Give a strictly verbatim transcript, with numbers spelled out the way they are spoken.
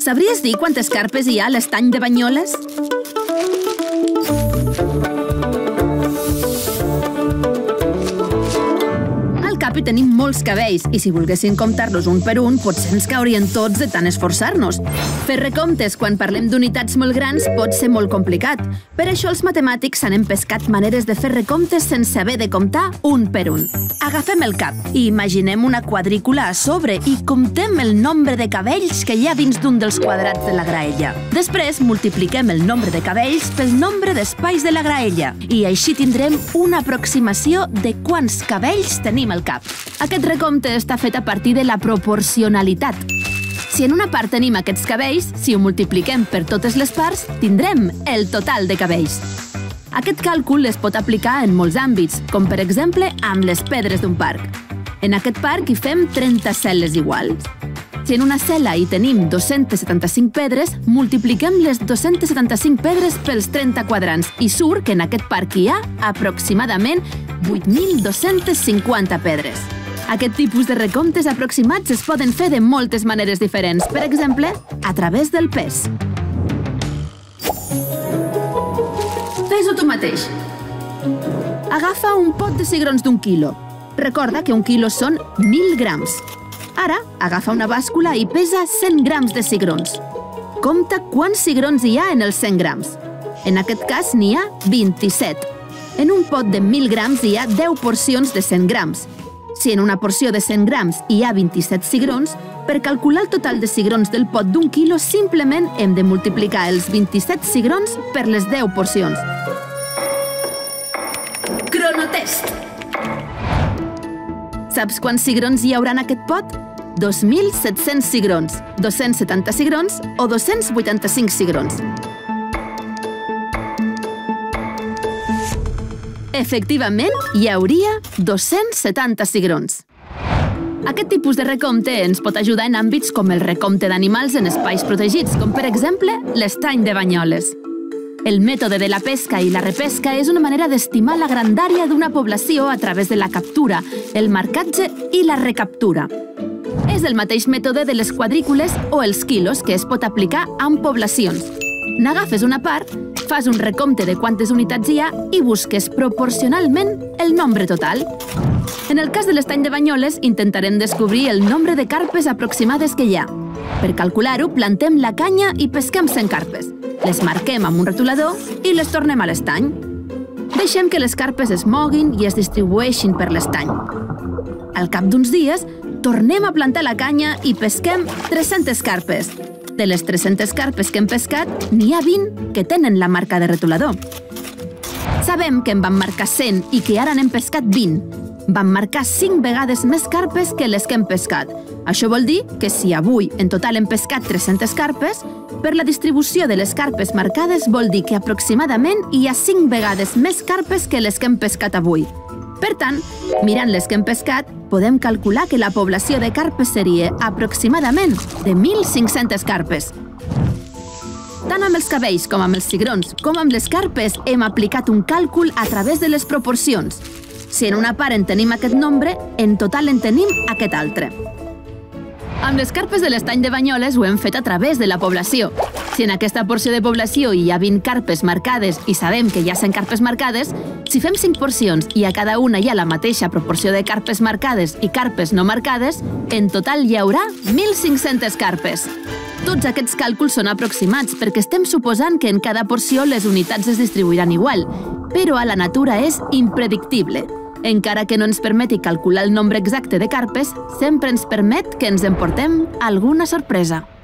Sabries dir quantes carpes hi ha a l'estany de Banyoles? Al cap hi tenim molts cabells i si volguéssim comptar-los un per un, potser ens caurien tots de tant esforçar-nos. Fer recomptes quan parlem d'unitats molt grans pot ser molt complicat. Per això els matemàtics han empescat maneres de fer recomptes sense haver de comptar un per un. Agafem el cap i imaginem una quadrícula a sobre i comptem el nombre de cabells que hi ha dins d'un dels quadrats de la graella. Després multipliquem el nombre de cabells pel nombre d'espais de la graella i així tindrem una aproximació de quants cabells tenim al cap. Aquest recompte està fet a partir de la proporcionalitat. Si en una part tenim aquests cabells, si ho multipliquem per totes les parts, tindrem el total de cabells. Aquest càlcul es pot aplicar en molts àmbits, com per exemple amb les pedres d'un parc. En aquest parc hi fem trenta cel·les iguals. Si en una cel·la hi tenim dos-centes setanta-cinc pedres, multipliquem les dos-centes setanta-cinc pedres pels trenta quadrants i surt que en aquest parc hi ha aproximadament vuit mil dos-centes cinquanta pedres. Aquest tipus de recomptes aproximats es poden fer de moltes maneres diferents, per exemple, a través del pes. Fes-ho tu mateix. Agafa un pot de cigrons d'un quilo. Recorda que un quilo són mil grams. Ara, agafa una bàscula i pesa cent grams de cigrons. Compta quants cigrons hi ha en els cent grams. En aquest cas, n'hi ha vint-i-set. En un pot de mil grams hi ha deu porcions de cent grams. Si en una porció de cent grams hi ha vint-i-set cigrons, per calcular el total de cigrons del pot d'un quilo, simplement hem de multiplicar els vint-i-set cigrons per les deu porcions. Cronotest! Saps quants cigrons hi haurà en aquest pot? dos mil set-cents cigrons, dos-cents setanta cigrons o dos-cents vuitanta-cinc cigrons. Efectivament, hi hauria dos-cents setanta cigrons. Aquest tipus de recompte ens pot ajudar en àmbits com el recompte d'animals en espais protegits, com per exemple l'estany de Banyoles. El mètode de la pesca i la repesca és una manera d'estimar la grandària d'una població a través de la captura, el marcatge i la recaptura. És el mateix mètode de les quadrícules o els quilos que es pot aplicar en poblacions. N'agafes una part, fas un recompte de quantes unitats hi ha i busques proporcionalment el nombre total. En el cas de l'estany de Banyoles, intentarem descobrir el nombre de carpes aproximades que hi ha. Per calcular-ho, plantem la canya i pesquem cent carpes. Les marquem amb un retolador i les tornem a l'estany. Deixem que les carpes es moguin i es distribueixin per l'estany. Al cap d'uns dies, tornem a plantar la canya i pesquem tres-centes carpes. De les tres-centes carpes que hem pescat, n'hi ha vint que tenen la marca de retolador. Sabem que en van marcar cent i que ara n'hem pescat vint. Van marcar cinc vegades més carpes que les que hem pescat. Això vol dir que si avui en total hem pescat tres-centes carpes, per la distribució de les carpes marcades vol dir que aproximadament hi ha cinc vegades més carpes que les que hem pescat avui. Per tant, mirant les que hem pescat, podem calcular que la població de carpes seria aproximadament de mil cinc-centes carpes. Tant amb els cabells com amb els cigrons com amb les carpes hem aplicat un càlcul a través de les proporcions. Si en una part en tenim aquest nombre, en total en tenim aquest altre. Amb les carpes de l'estany de Banyoles ho hem fet a través de la població. Si en aquesta porció de població hi ha vint carpes marcades i sabem que hi ha cent carpes marcades, si fem cinc porcions i a cada una hi ha la mateixa proporció de carpes marcades i carpes no marcades, en total hi haurà mil cinc-centes carpes. Tots aquests càlculs són aproximats perquè estem suposant que en cada porció les unitats es distribuiran igual, però a la natura és impredictible. Encara que no ens permeti calcular el nombre exacte de carpes, sempre ens permet que ens emportem alguna sorpresa.